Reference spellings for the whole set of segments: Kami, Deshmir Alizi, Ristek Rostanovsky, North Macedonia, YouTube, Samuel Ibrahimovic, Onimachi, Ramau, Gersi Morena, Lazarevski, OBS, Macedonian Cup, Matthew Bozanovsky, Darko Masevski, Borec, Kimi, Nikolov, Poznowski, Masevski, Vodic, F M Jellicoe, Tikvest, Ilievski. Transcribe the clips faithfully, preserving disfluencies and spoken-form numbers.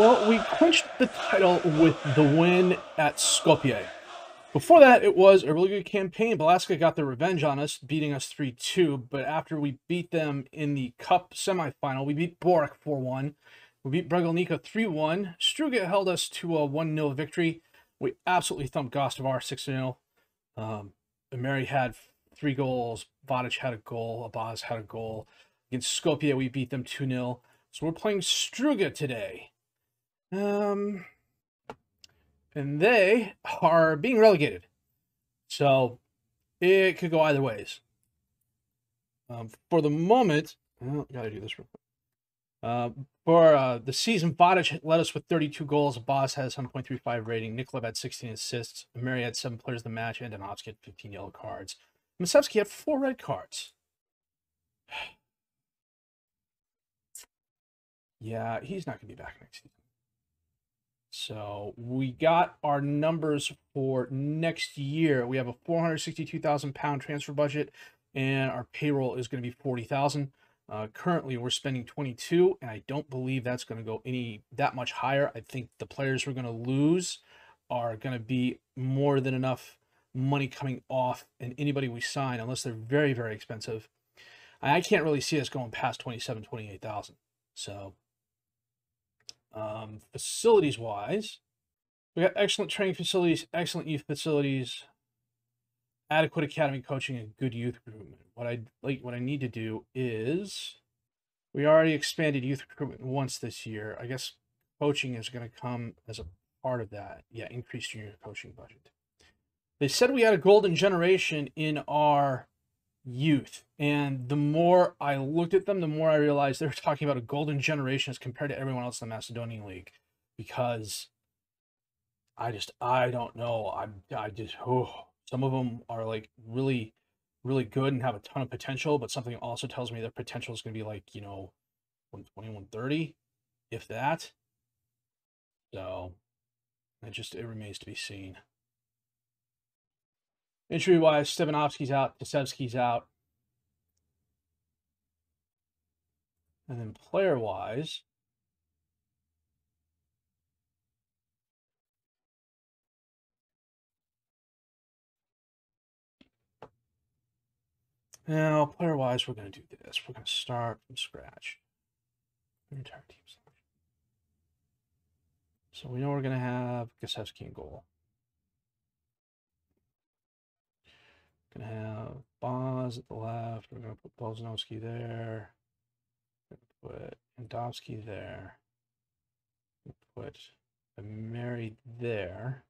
Well, we clinched the title with the win at Skopje. Before that, it was a really good campaign. Belaska got their revenge on us, beating us three two. But after we beat them in the Cup semifinal, we beat Borec four one. We beat Bregalnica three one. Struga held us to a one nil victory. We absolutely thumped Gostivar six nil. Um, Ameri had three goals. Vodic had a goal. Abaz had a goal. Against Skopje, we beat them two nil. So we're playing Struga today. Um... And they are being relegated. So it could go either ways. Um, for the moment, well, I got to do this real quick. Uh, for uh, the season, Bodish led us with thirty-two goals. Boss has one point three five rating. Nikola had sixteen assists. Ameri had seven players in the match. And Danovsky had fifteen yellow cards. Masevski had four red cards. Yeah, he's not going to be back next season. So we got our numbers for next year. We have a four hundred sixty-two thousand pound transfer budget, and our payroll is going to be forty thousand. Uh, currently, we're spending twenty-two, and I don't believe that's going to go any that much higher. I think the players we're going to lose are going to be more than enough money coming off, and anybody we sign, unless they're very, very expensive, I can't really see us going past twenty-seven, twenty-eight thousand. So. Um, facilities wise, we got excellent training facilities, excellent youth facilities, adequate academy coaching, and good youth recruitment. What I like, what I need to do is, we already expanded youth recruitment once this year. I guess coaching is going to come as a part of that. Yeah, increased junior coaching budget. They said we had a golden generation in our youth, and the more I looked at them, the more I realized they were talking about a golden generation as compared to everyone else in the Macedonian League, because I just I don't know I I just oh some of them are like really really good and have a ton of potential, but something also tells me their potential is going to be like, you know, one twenty, one thirty, if that. So it just it remains to be seen. Injury-wise, Stepanovski's out, Kasevski's out. And then player-wise, now player-wise, we're going to do this. We're going to start from scratch. Our entire team. So we know we're going to have Gusevsky in goal. Gonna have Boz at the left. We're gonna put Bozanovsky there. We're gonna put Andovsky there. We're gonna put Ameri there.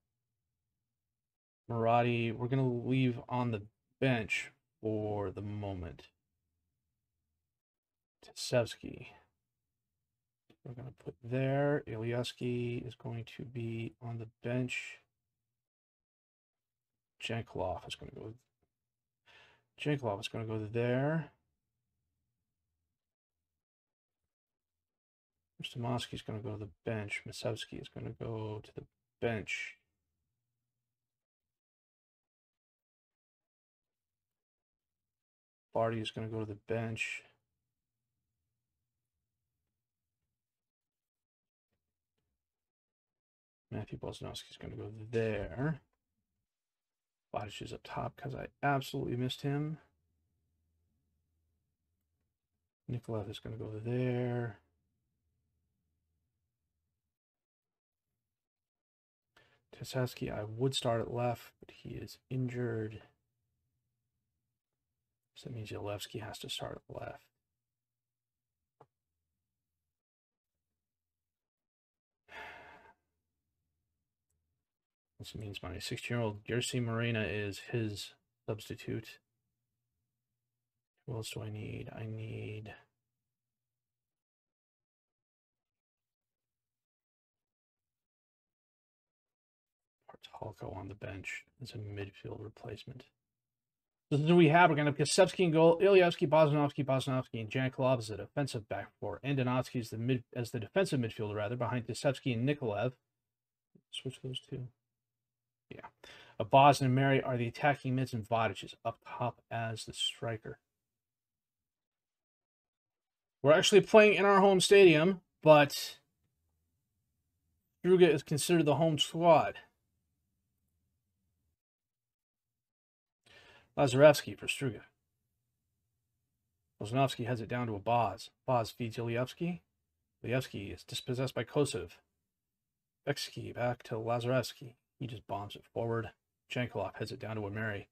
Maradi, we're gonna leave on the bench for the moment. Tasevski, we're gonna put there. Ilievski is going to be on the bench. Jankolov is gonna go. Jankolov is going to go there. Rustemovsky is going to go to the bench. Masewski is going to go to the bench. Barty is going to go to the bench. Matthew Bozanovsky is going to go there. Bodish is up top because I absolutely missed him. Nikolaev is going to go there. Tasevski, I would start at left, but he is injured. So that means Ilievski has to start at left. This means my sixteen-year-old Gersi Morena is his substitute. Who else do I need? I need... Partalko on the bench as a midfield replacement. This is what we have. We're going to have Kasevski in goal, Ilievski, Bozanovsky, Bozanovsky, and Jankolov as the defensive back four. And Danovsky is the mid, as the defensive midfielder, rather, behind Kasevski and Nikolaev. Switch those two. Yeah, Abaz and Ameri are the attacking mids, and Vodic is up top as the striker. We're actually playing in our home stadium, but Struga is considered the home squad. Lazarevski for Struga. Bozanovsky has it down to Abaz. Abaz feeds Ilievski. Ilievski is dispossessed by Kosev. Veksky back to Lazarevski. He just bombs it forward. Jankolov heads it down to Ameri.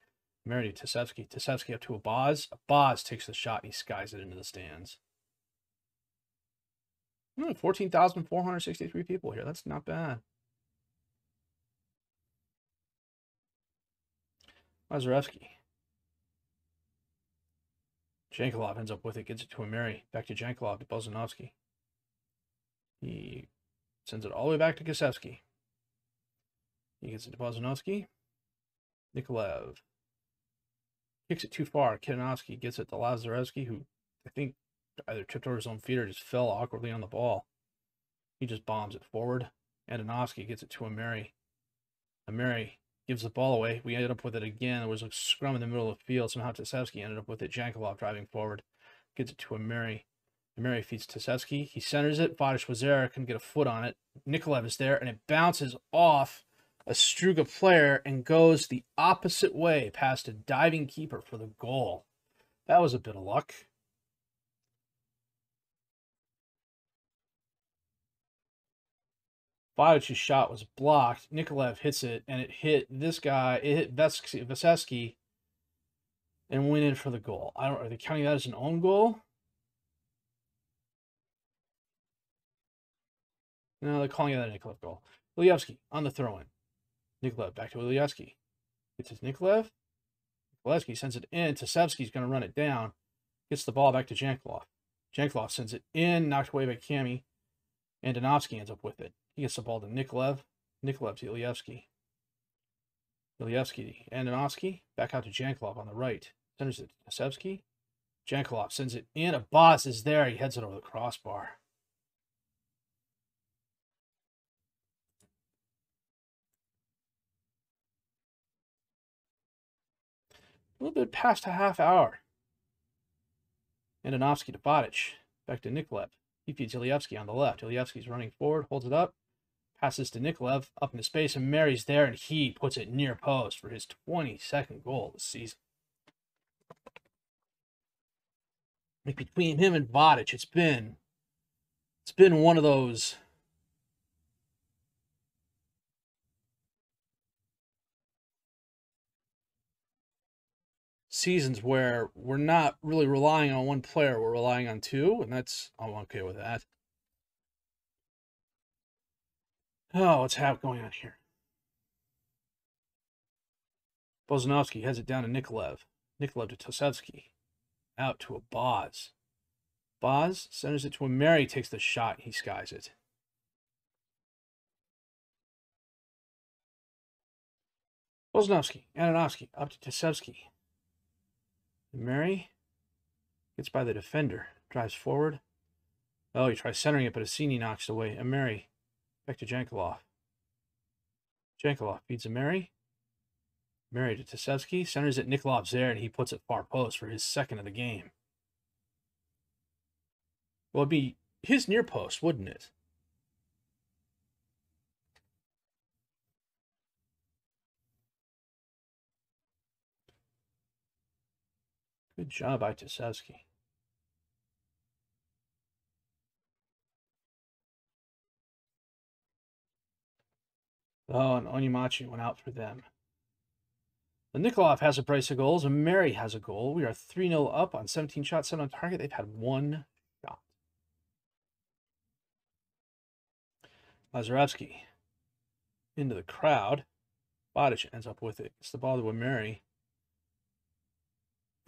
Ameri to Tasevski. Tasevski up to Abaz. Abaz takes the shot and he skies it into the stands. Hmm, fourteen thousand four hundred sixty-three people here. That's not bad. Lazarevski. Jankolov ends up with it, gets it to Ameri. Back to Jankolov, to Bozanovsky. He sends it all the way back to Kasevski. He gets it to Bozanovsky. Nikolaev. Kicks it too far. Kitanovsky gets it to Lazarevski, who I think either tripped over his own feet or just fell awkwardly on the ball. He just bombs it forward. Andonovsky gets it to Ameri. Ameri gives the ball away. We ended up with it again. There was a scrum in the middle of the field. Somehow Tasevski ended up with it. Jankolov driving forward. Gets it to Ameri. Ameri feeds Tasevski. He centers it. Bodish was there. Couldn't get a foot on it. Nikolaev is there, and it bounces off a Struga player and goes the opposite way past a diving keeper for the goal. That was a bit of luck. Vodic's shot was blocked. Nikolaev hits it, and it hit this guy. It hit Masewski and went in for the goal. I don't. Are they counting that as an own goal? No, they're calling that a Nikolaev goal. Ilievski on the throw-in. Nikolaev back to Ilievski. It's his Nikolaev. Ilievski sends it in. Tasevski's going to run it down. Gets the ball back to Jankolov. Jankolov sends it in, knocked away by Kami, and Danovsky ends up with it. He gets the ball to Nikolaev. Nikolaev to Ilievski. Ilievski and Danovsky back out to Jankolov on the right. Sends it to Kasevski. Jankolov sends it in. Abaz is there. He heads it over the crossbar. A little bit past a half hour. Andonovsky to Bodic. Back to Nikolaev. He feeds Ilievski on the left. Ilievski's running forward, holds it up, passes to Nikolaev up into space, and Mary's there, and he puts it near post for his twenty-second goal this season. Like between him and Bodic, it's been it's been one of those. Seasons where we're not really relying on one player, we're relying on two, and that's, I'm okay with that. Oh, what's have going on here? Bozanovsky heads it down to Nikolaev. Nikolaev to Tasevski. Out to Abaz. Abaz centers it to Ameri, takes the shot, and he skies it. Bozanovsky, Andonovsky, up to Tasevski. Ameri gets by the defender, drives forward. Oh, he tries centering it, but Asini knocks away. Ameri back to Jankolov. Jankolov feeds Ameri. Ameri to Tasevski, centers it. Nikolov's there, and he puts it far post for his second of the game. Well, it'd be his near post, wouldn't it? Good job by Tasevski. Oh, and Onimachi went out for them. The Nikolov has a brace of goals, and Ameri has a goal. We are three nil up on seventeen shots, seven on target. They've had one shot. Lazarevski into the crowd. Bodic ends up with it. It's the ball to Ameri.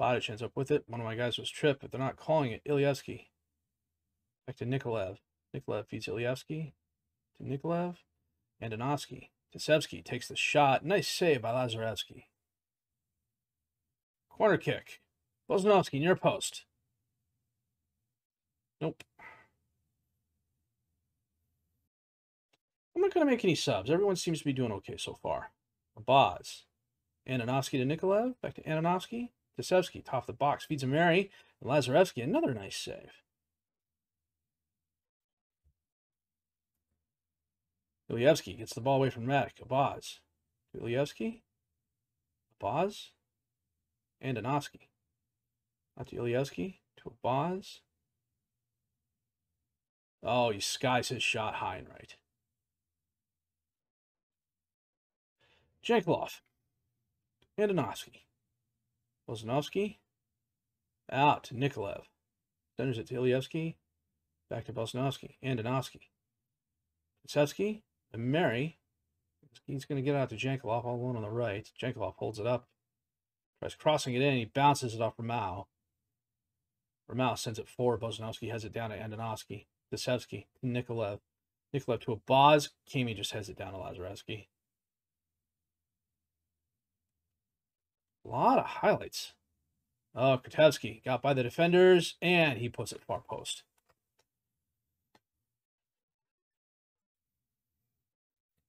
Bodic ends up with it. One of my guys was tripped, but they're not calling it. Ilievski. Back to Nikolaev. Nikolaev feeds Ilievski to Nikolaev. And Danovsky. Tasevski takes the shot. Nice save by Lazarevski. Corner kick. Bozanovsky near post. Nope. I'm not going to make any subs. Everyone seems to be doing okay so far. Abaz. Andonovsky to Nikolaev. Back to Andonovsky. Tasevski, top of the box, feeds Ameri, and Lazarevski, another nice save. Ilievski gets the ball away from Matic. Abaz. Ilievski. Abaz. And Danovsky. Out to Ilievski. To Abaz. Oh, he skies his shot high and right. Jankolov. And Danovsky. Bozanovsky. Out to Nikolaev. Centers it to Ilievski. Back to Poznowski and Donovsky. Kasevski, Ameri. He's going to get out to Jankolov all alone on the right. Jankolov holds it up. Tries crossing it in. He bounces it off Ramau. Ramau sends it forward. Bozanovsky has it down to Andonovsky. Tasevski, Nikolev. Nikolev to Abaz. Kimi just has it down to Lazarevski. A lot of highlights. Oh, Kasevski got by the defenders, and he puts it far post.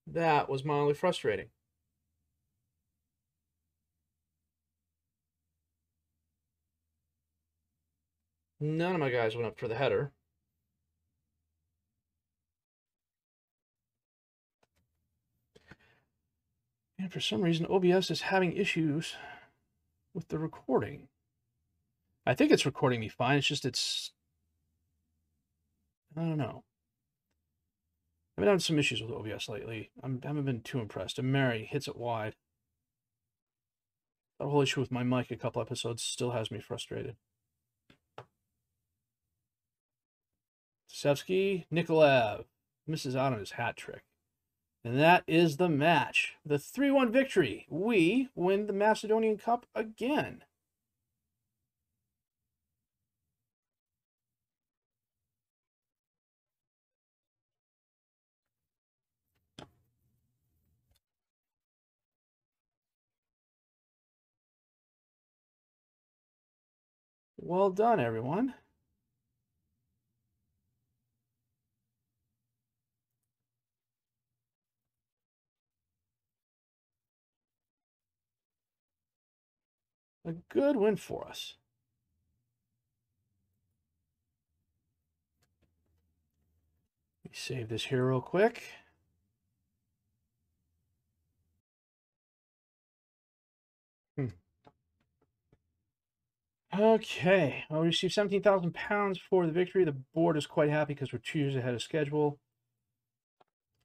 That was mildly frustrating. None of my guys went up for the header. And for some reason, O B S is having issues with the recording. I think it's recording me fine. It's just it's... I don't know. I've been having some issues with O B S lately. I'm, I haven't been too impressed. And Mary hits it wide. The whole issue with my mic a couple episodes still has me frustrated. Tasevski, Nikolaev misses out on his hat trick. And that is the match. The three one victory. We win the Macedonian Cup again. Well done, everyone. A good win for us. Let me save this here real quick. Okay, well, we received seventeen thousand pounds for the victory. The board is quite happy because we're two years ahead of schedule.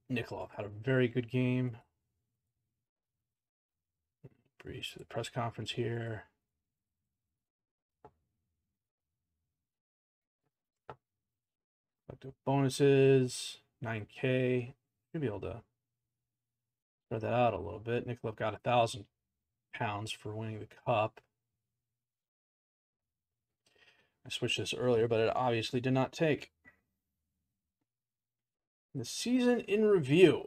Nikolov had a very good game. Breeze to the press conference here. Collective bonuses, nine K. Should be able to spread that out a little bit. Nikolov got one thousand pounds for winning the cup. I switched this earlier, but it obviously did not take. The season in review.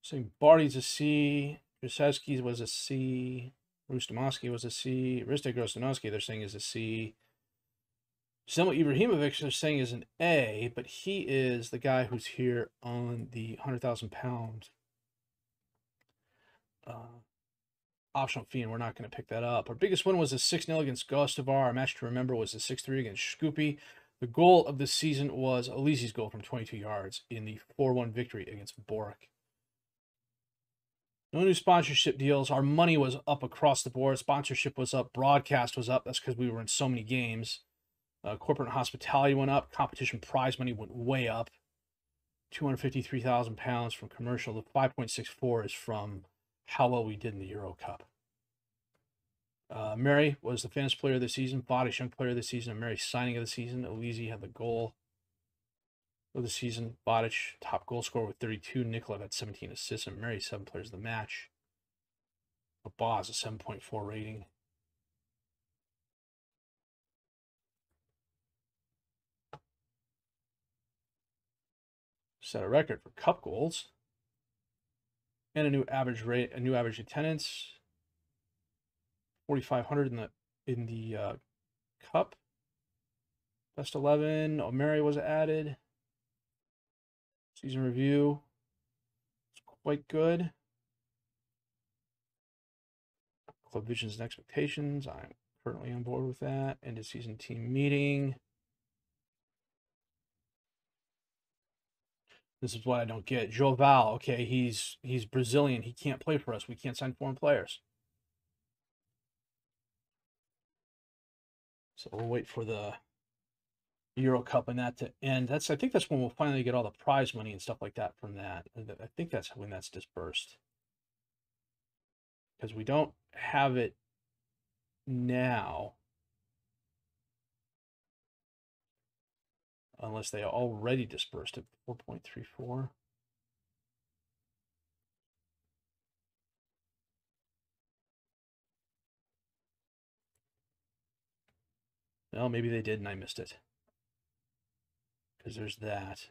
Saying Barty's a C, Gusevsky was a C, Rustemovski was a C, Ristek Rostanovsky they're saying is a C. Samuel Ibrahimovic they're saying is an A, but he is the guy who's here on the one hundred thousand pound uh, optional fee, and we're not going to pick that up. Our biggest win was a six nil against Gostivar. Our match to remember was a six three against Skopje. The goal of the season was Elise's goal from twenty-two yards in the four one victory against Borec. No new sponsorship deals. Our money was up across the board. Sponsorship was up. Broadcast was up. That's because we were in so many games. Uh, corporate and hospitality went up. Competition prize money went way up. two hundred fifty-three thousand pounds from commercial. The five point six four is from how well we did in the Euro Cup. Uh, Mary was the fantasy player of the season, Bodish young player of the season, and Mary signing of the season. Elise had the goal of the season. Bodish top goal scorer with thirty-two. Nikola had seventeen assists, and Mary seven players of the match. Abaz a seven point four rating. Set a record for cup goals. And a new average rate, a new average attendance, forty-five hundred in the in the uh, cup. Best eleven, Omeri was added. Season review, it's quite good. Club visions and expectations, I'm currently on board with that. End of season team meeting. This is what I don't get. Joval, okay, he's he's Brazilian. He can't play for us. We can't sign foreign players. So we'll wait for the Euro Cup and that to end. That's I think that's when we'll finally get all the prize money and stuff like that from that. I think that's when that's dispersed. Because we don't have it now. Unless they already dispersed at four point three four. Well, maybe they did and I missed it. Because there's that.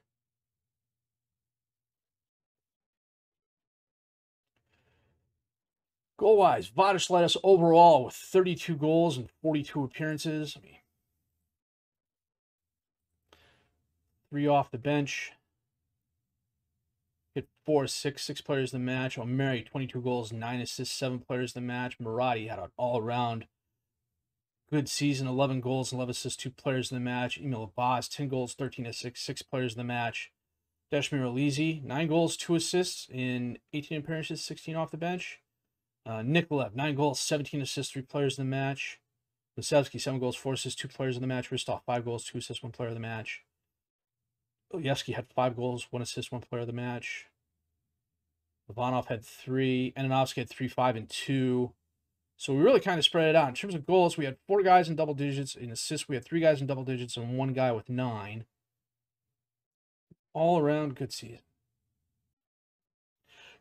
Goal-wise, Bodish led us overall with thirty-two goals and forty-two appearances. I mean, three off the bench. Hit four, six, six players in the match. Ameri, twenty-two goals, nine assists, seven players in the match. Maradi had an all-around good season, eleven goals, eleven assists, two players in the match. Emil Abaz, ten goals, thirteen assists, six players in the match. Deshmir Alizi, nine goals, two assists in eighteen appearances, sixteen off the bench. Uh, Nikolaev, nine goals, seventeen assists, three players in the match. Masevski, seven goals, four assists, two players in the match. Rustov, five goals, two assists, one player in the match. Ilievski had five goals, one assist, one player of the match. Ivanov had three. Ananovsky had three, five, and two. So we really kind of spread it out. In terms of goals, we had four guys in double digits. In assists, we had three guys in double digits and one guy with nine. All around good season.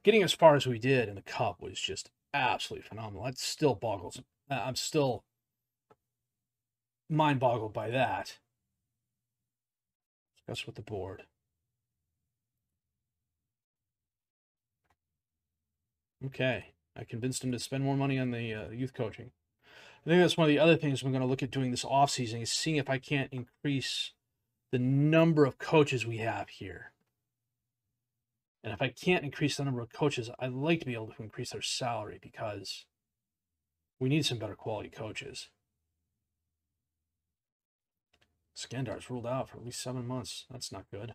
Getting as far as we did in the Cup was just absolutely phenomenal. That still boggles. I'm still mind-boggled by that. That's with the board. Okay, I convinced him to spend more money on the uh, youth coaching. I think that's one of the other things I'm going to look at doing this offseason is seeing if I can't increase the number of coaches we have here. And if I can't increase the number of coaches, I'd like to be able to increase their salary because we need some better quality coaches. Skendar's ruled out for at least seven months. That's not good.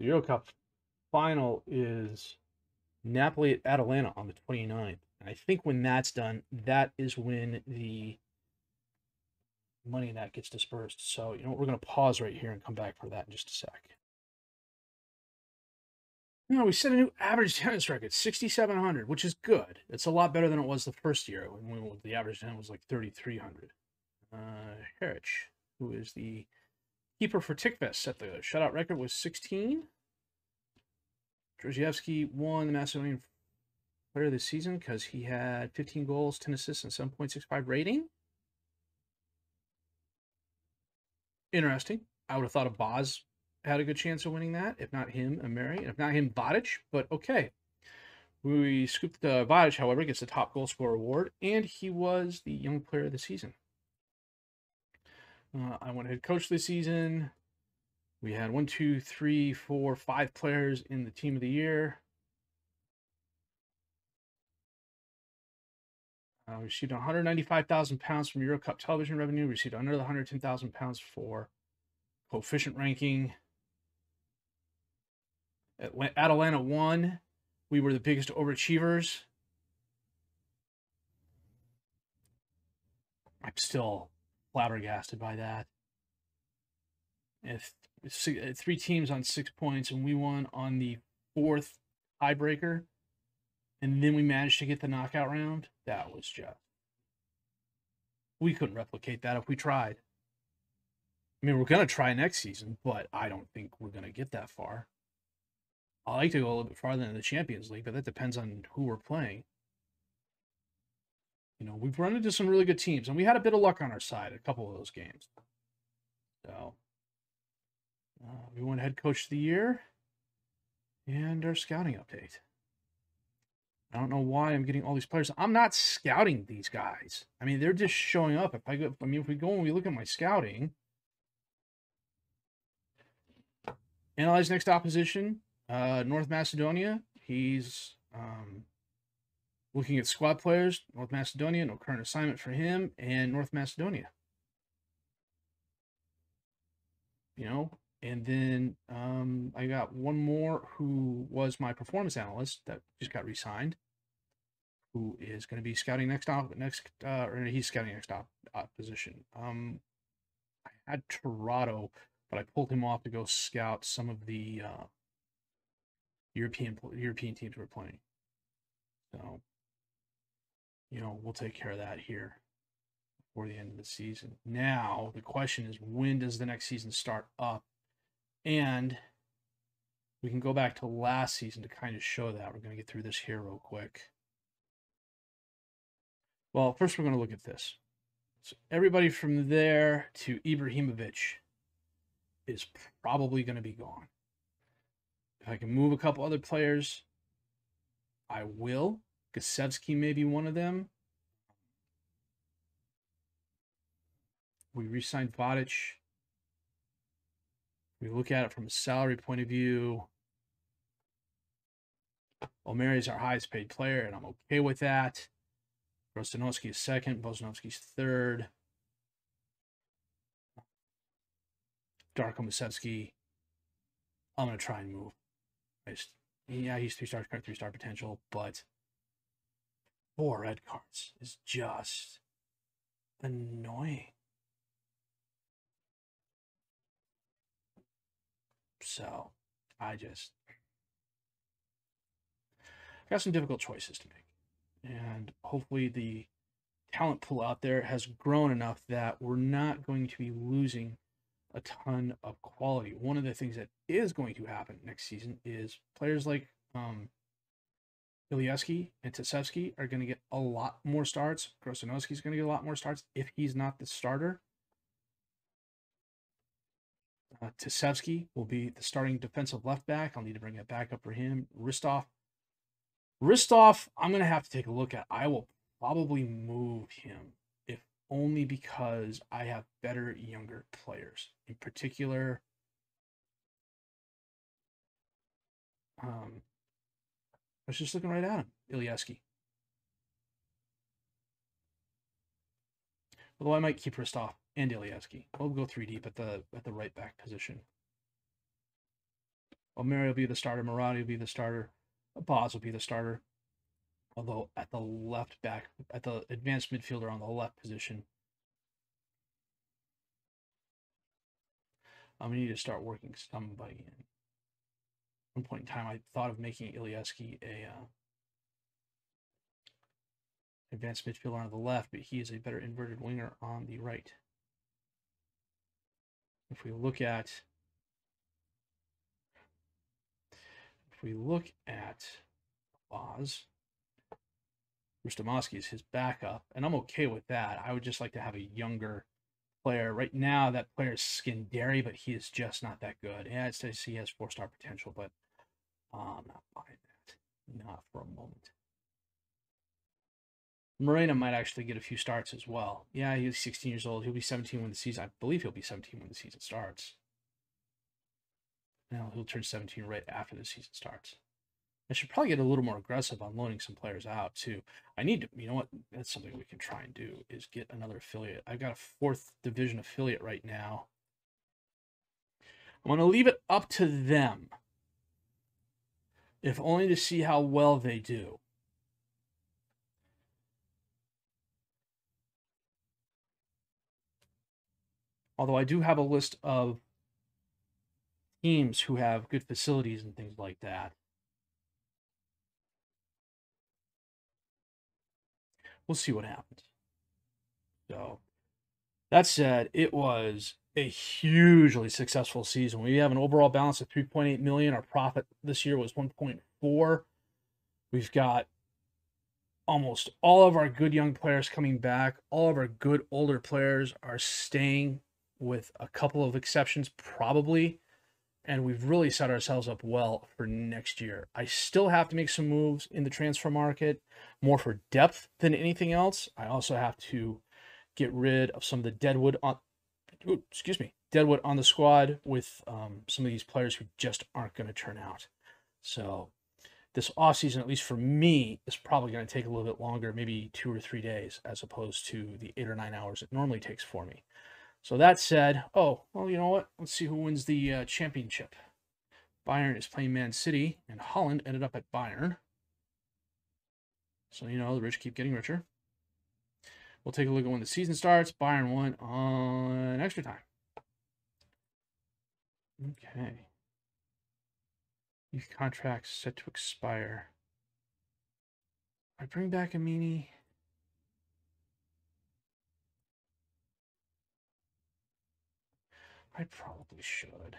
The Euro Cup final is Napoli at Atalanta on the twenty-ninth. And I think when that's done, that is when the money in that gets dispersed. So, you know what? We're going to pause right here and come back for that in just a sec. You know, we set a new average attendance record, sixty-seven hundred, which is good. It's a lot better than it was the first year when we, the average attendance was like thirty-three hundred. Uh, Herich, who is the keeper for Tikvest, set the shutout record was sixteen. Georgievsky won the Macedonian player of the season because he had fifteen goals, ten assists, and seven point six five rating. Interesting. I would have thought of Boz had a good chance of winning that. If not him, Ameri. If not him, Bodic. But okay. We scooped uh, Bodic, however, gets the top goal scorer award, and he was the young player of the season. Uh, I went head coach this season. We had one, two, three, four, five players in the team of the year. Uh, we received one hundred ninety-five thousand pounds from Euro Cup television revenue. We received another one hundred ten thousand pounds for coefficient ranking. Atalanta won. We were the biggest overachievers. I'm still flabbergasted by that. If three teams on six points, and we won on the fourth tiebreaker, and then we managed to get the knockout round, that was just... We couldn't replicate that if we tried. I mean, we're going to try next season, but I don't think we're going to get that far. I like to go a little bit farther in the Champions League, but that depends on who we're playing. You know, we've run into some really good teams, and we had a bit of luck on our side a couple of those games. So, uh, we won head coach of the year, and our scouting update. I don't know why I'm getting all these players. I'm not scouting these guys. I mean, they're just showing up. If I go, I mean, if we go and we look at my scouting, analyze next opposition. Uh, North Macedonia, he's um, looking at squad players. North Macedonia, no current assignment for him, and North Macedonia. you know. And then um, I got one more who was my performance analyst that just got re-signed, who is going to be scouting next op, next, uh, or he's scouting next op, op position. Um, I had Toronto, but I pulled him off to go scout some of the uh, European European teams we're playing. So, you know, we'll take care of that here before the end of the season. Now, the question is, when does the next season start up? And we can go back to last season to kind of show that. We're going to get through this here real quick. Well, first we're going to look at this. So everybody from there to Ibrahimovic is probably going to be gone. If I can move a couple other players, I will. Gusevsky may be one of them. We re-signed Bodish. We look at it from a salary point of view. Ameri is our highest paid player, and I'm okay with that. Rustenovsky is second. Bozanovsky is third. Darko Masevski, I'm going to try and move. I just, yeah, he's three star, three star potential, but four red cards is just annoying. So I just got some difficult choices to make. And hopefully the talent pool out there has grown enough that we're not going to be losing a ton of quality. One of the things that is going to happen next season is players like um, Ilievski and Tasevski are going to get a lot more starts. Grosanowski's going to get a lot more starts if he's not the starter. Uh, Tasevski will be the starting defensive left back. I'll need to bring that back up for him. Ristov. Ristov, I'm going to have to take a look at. I will probably move him, if only because I have better younger players. In particular, um, I was just looking right at him, Ilievski. Although I might keep Ristov and Ilievski. We'll go three deep at the at the right back position. Ameri will be the starter. Maradi will be the starter. Abaz will be the starter. Although at the left back, at the advanced midfielder on the left position, I'm going to need to start working somebody in. At one point in time, I thought of making Ilievski a uh, advanced midfielder on the left, but he is a better inverted winger on the right. If we look at, if we look at Abaz, Rustemovsky is his backup, and I'm okay with that. I would just like to have a younger player. Right now, that player is Skinderi, but he is just not that good. Yeah, it says he has four-star potential, but uh, I'm not buying that. Not for a moment. Moreno might actually get a few starts as well. Yeah, he's sixteen years old. He'll be seventeen when the season... I believe he'll be seventeen when the season starts. Now he'll turn seventeen right after the season starts. I should probably get a little more aggressive on loaning some players out, too. I need to... You know what? That's something we can try and do, is get another affiliate. I've got a fourth division affiliate right now. I'm going to leave it up to them, if only to see how well they do. Although I do have a list of teams who have good facilities and things like that. We'll see what happens. So, that said, it was a hugely successful season. We have an overall balance of three point eight million dollars. Our profit this year was one point four. We've got almost all of our good young players coming back. All of our good older players are staying, with a couple of exceptions, probably. And we've really set ourselves up well for next year. I still have to make some moves in the transfer market, more for depth than anything else. I also have to get rid of some of the deadwood on, ooh, excuse me, deadwood on the squad with um, some of these players who just aren't going to turn out. So this offseason, at least for me, is probably going to take a little bit longer, maybe two or three days, as opposed to the eight or nine hours it normally takes for me. So that said, oh, well, you know what? Let's see who wins the uh, championship. Bayern is playing Man City, and Holland ended up at Bayern. So, you know, the rich keep getting richer. We'll take a look at when the season starts. Bayern won on extra time. Okay. Your contract's set to expire. I bring back Ameri. I probably should.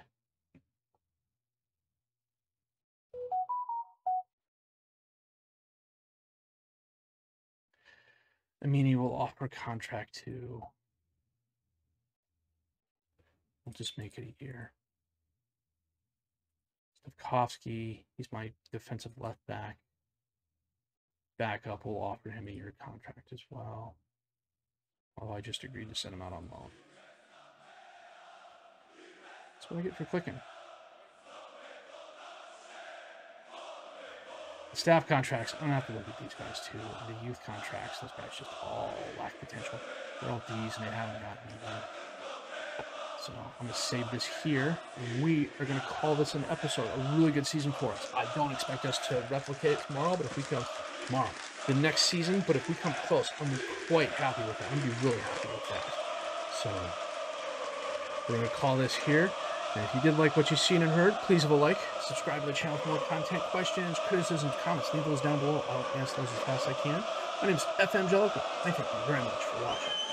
Ameri will offer contract to. We'll just make it a year. Kasevski, he's my defensive left back. Backup will offer him a year contract as well. Although I just agreed to send him out on loan. That's what I get for clicking. The staff contracts, I'm gonna have to look at these guys too. The youth contracts, those guys just all lack potential. They're all D's and they haven't gotten anything. So I'm going to save this here, and we are going to call this an episode, a really good season for us. I don't expect us to replicate it tomorrow, but if we come tomorrow, the next season, but if we come close, I'm quite happy with that. I'm going to be really happy with that. So we're going to call this here. And if you did like what you've seen and heard, please leave a like, subscribe to the channel for more content, questions, criticisms, comments. Leave those down below. I'll answer those as fast as I can. My name is F M Jellicoe. Thank you very much for watching.